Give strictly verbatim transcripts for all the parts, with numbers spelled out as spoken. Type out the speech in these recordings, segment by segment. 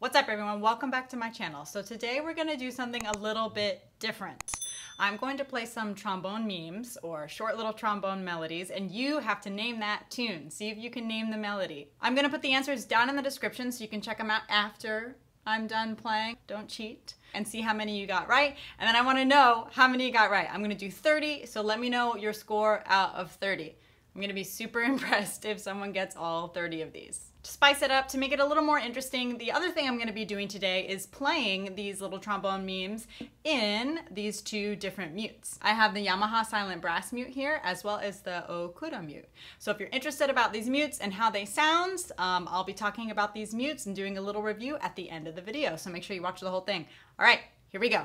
What's up everyone, welcome back to my channel. So today we're gonna do something a little bit different. I'm going to play some trombone memes or short little trombone melodies and you have to name that tune. See if you can name the melody. I'm gonna put the answers down in the description so you can check them out after I'm done playing. Don't cheat. And see how many you got right. And then I wanna know how many you got right. I'm gonna do thirty, so let me know your score out of thirty. I'm gonna be super impressed if someone gets all thirty of these. To spice it up, to make it a little more interesting, the other thing I'm gonna be doing today is playing these little trombone memes in these two different mutes. I have the Yamaha Silent Brass mute here, as well as the Okura mute. So if you're interested about these mutes and how they sound, um, I'll be talking about these mutes and doing a little review at the end of the video. So make sure you watch the whole thing. All right, here we go.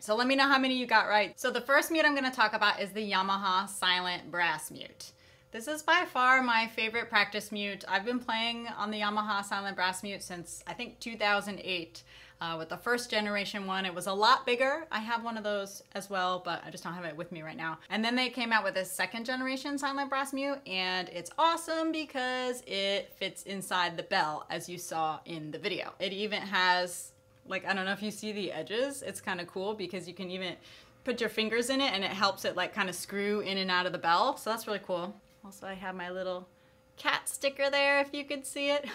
So let me know how many you got right. So the first mute I'm gonna talk about is the Yamaha Silent Brass mute. This is by far my favorite practice mute. I've been playing on the Yamaha Silent Brass mute since I think two thousand eight uh, with the first generation one. It was a lot bigger. I have one of those as well, but I just don't have it with me right now. And then they came out with this second generation Silent Brass mute, and it's awesome because it fits inside the bell, as you saw in the video. It even has, like, I don't know if you see the edges. It's kind of cool because you can even put your fingers in it and it helps it like kind of screw in and out of the bell. So that's really cool. Also, I have my little cat sticker there if you could see it.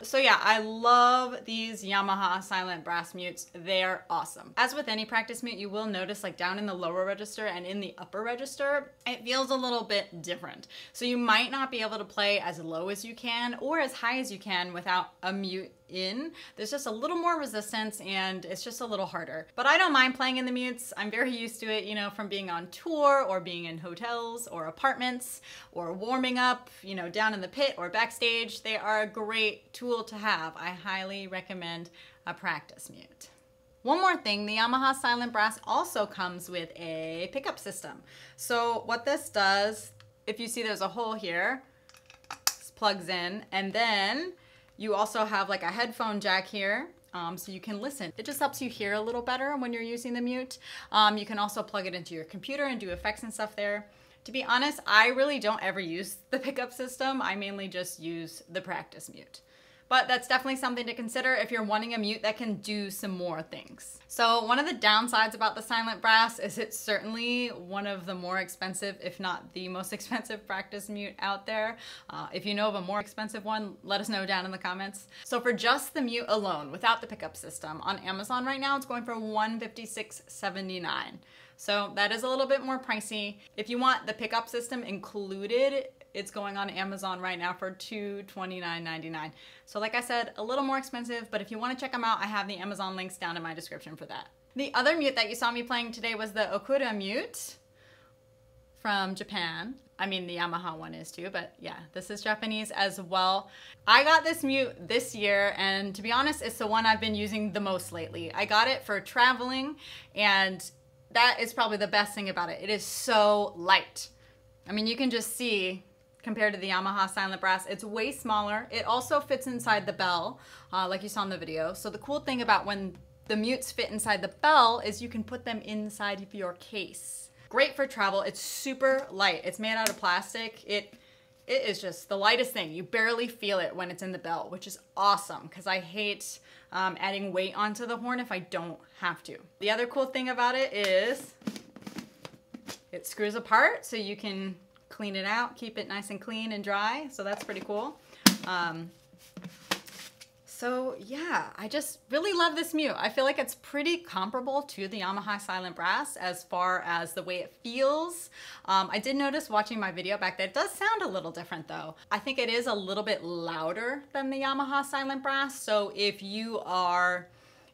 So yeah, I love these Yamaha Silent Brass mutes. They're awesome. As with any practice mute, you will notice like down in the lower register and in the upper register, it feels a little bit different. So you might not be able to play as low as you can or as high as you can without a mute in. There's just a little more resistance and it's just a little harder. But I don't mind playing in the mutes. I'm very used to it, you know, from being on tour or being in hotels or apartments or warming up, you know, down in the pit or backstage. They are a great tool to have. I highly recommend a practice mute. One more thing, the Yamaha Silent Brass also comes with a pickup system. So what this does, if you see there's a hole here, this plugs in, and then you also have like a headphone jack here, um, so you can listen. It just helps you hear a little better when you're using the mute. Um, you can also plug it into your computer and do effects and stuff there. To be honest, I really don't ever use the pickup system. I mainly just use the practice mute. But that's definitely something to consider if you're wanting a mute that can do some more things. So one of the downsides about the Silent Brass is it's certainly one of the more expensive, if not the most expensive practice mute out there. Uh, if you know of a more expensive one, let us know down in the comments. So for just the mute alone, without the pickup system, on Amazon right now, it's going for one hundred fifty-six seventy-nine. So that is a little bit more pricey. If you want the pickup system included, it's going on Amazon right now for two hundred twenty-nine ninety-nine. So like I said, a little more expensive, but if you want to check them out, I have the Amazon links down in my description for that. The other mute that you saw me playing today was the Okura Mute from Japan. I mean, the Yamaha one is too, but yeah, this is Japanese as well. I got this mute this year, and to be honest, it's the one I've been using the most lately. I got it for traveling, and that is probably the best thing about it. It is so light. I mean, you can just see, compared to the Yamaha Silent Brass, it's way smaller. It also fits inside the bell, uh, like you saw in the video. So the cool thing about when the mutes fit inside the bell is you can put them inside of your case. Great for travel. It's super light. It's made out of plastic. It, it is just the lightest thing. You barely feel it when it's in the bell, which is awesome because I hate um, adding weight onto the horn if I don't have to. The other cool thing about it is it screws apart so you can clean it out, keep it nice and clean and dry. So that's pretty cool. Um, so yeah, I just really love this mute. I feel like it's pretty comparable to the Yamaha Silent Brass as far as the way it feels. Um, I did notice watching my video back that it does sound a little different though. I think it is a little bit louder than the Yamaha Silent Brass. So if you are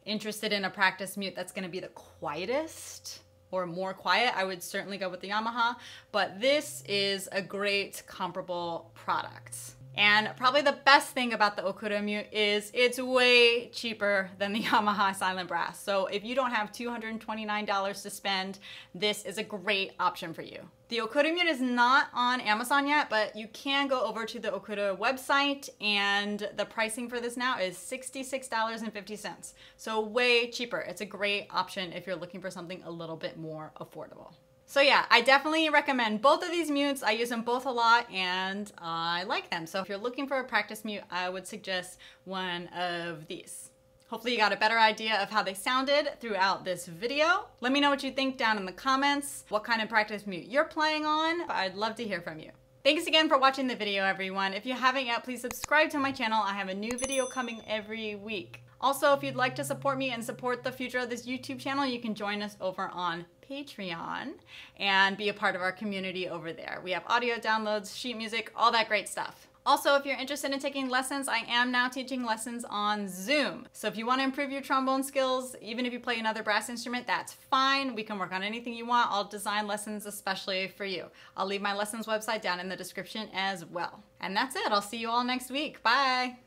interested in a practice mute that's gonna be the quietest, or more quiet, I would certainly go with the Yamaha, but this is a great comparable product. And probably the best thing about the Okura Mute is it's way cheaper than the Yamaha Silent Brass. So if you don't have two hundred twenty-nine dollars to spend, this is a great option for you. The Okura Mute is not on Amazon yet, but you can go over to the Okura website, and the pricing for this now is sixty-six dollars and fifty cents. So way cheaper. It's a great option if you're looking for something a little bit more affordable. So yeah, I definitely recommend both of these mutes. I use them both a lot and I like them. So if you're looking for a practice mute, I would suggest one of these. Hopefully you got a better idea of how they sounded throughout this video. Let me know what you think down in the comments, what kind of practice mute you're playing on. I'd love to hear from you. Thanks again for watching the video, everyone. If you haven't yet, please subscribe to my channel. I have a new video coming every week. Also, if you'd like to support me and support the future of this YouTube channel, you can join us over on Patreon and be a part of our community over there. We have audio downloads, sheet music, all that great stuff. Also, if you're interested in taking lessons, I am now teaching lessons on Zoom. So if you want to improve your trombone skills, even if you play another brass instrument, that's fine. We can work on anything you want. I'll design lessons especially for you. I'll leave my lessons website down in the description as well. And that's it. I'll see you all next week. Bye.